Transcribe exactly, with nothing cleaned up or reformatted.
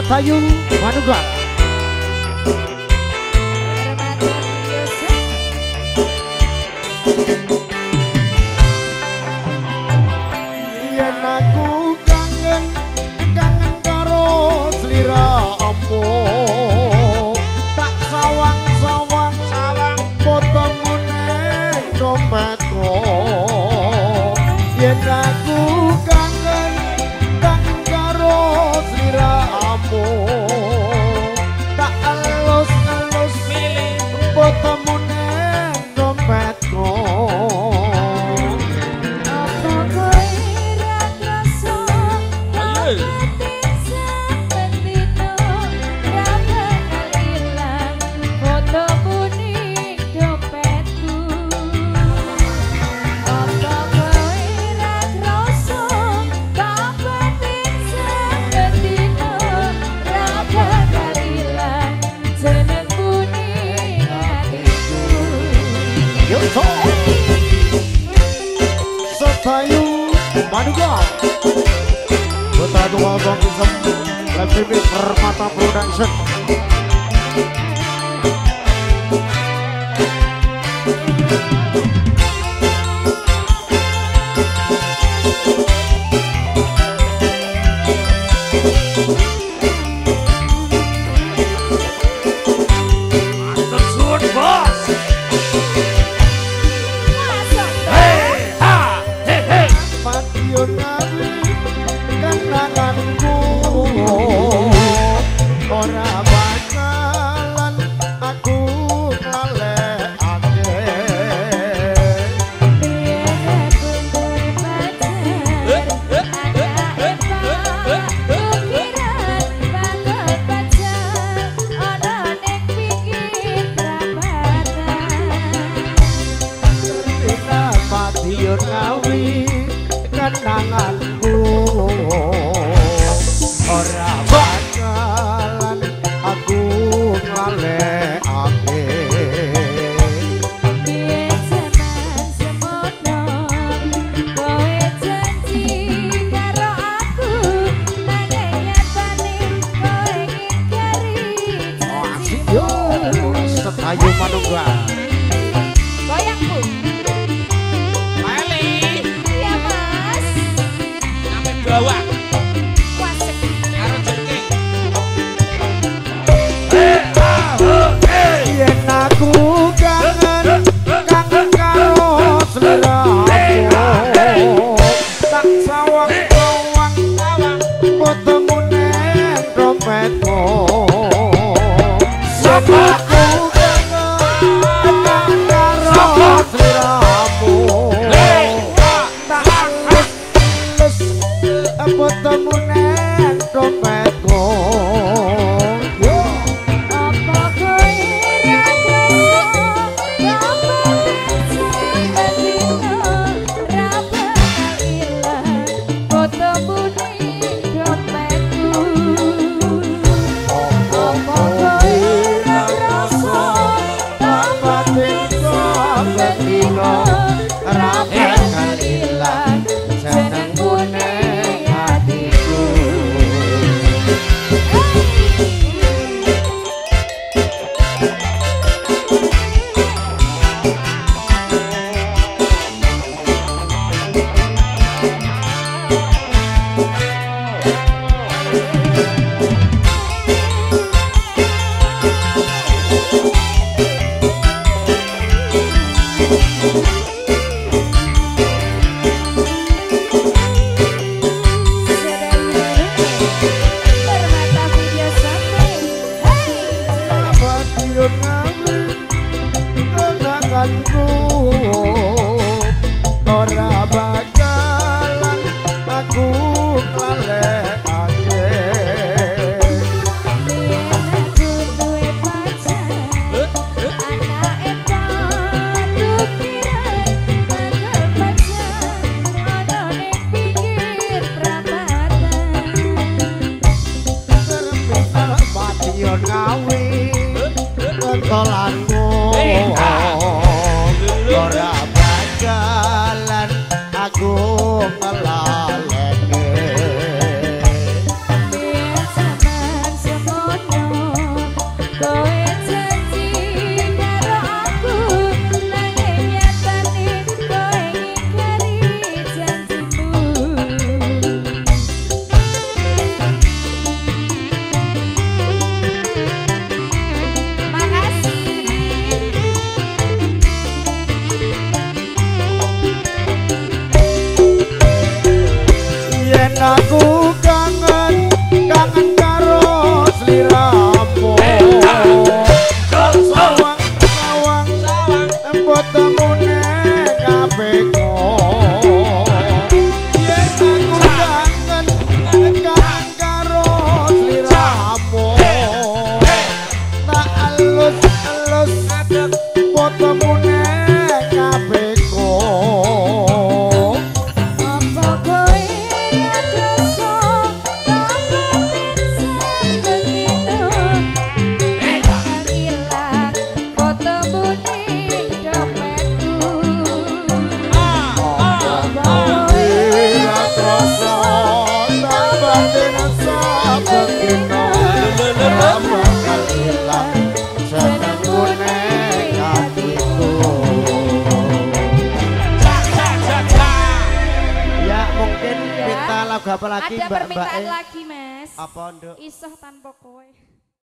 Sedayu Manunggal Sedayu Manunggal Kota Tua Bang Isem L P B Permata Production Sedayu Manunggal goyang bu Mali iya mas sampai bawah wasik karo jengking eh ah eh yen aku kangen kangen karo seliramu tak sawang sawang sawang potongmu nek dompetmu sapa Ada permintaan lagi, Mas. Apa, Nduk? Isah tanpa kowe.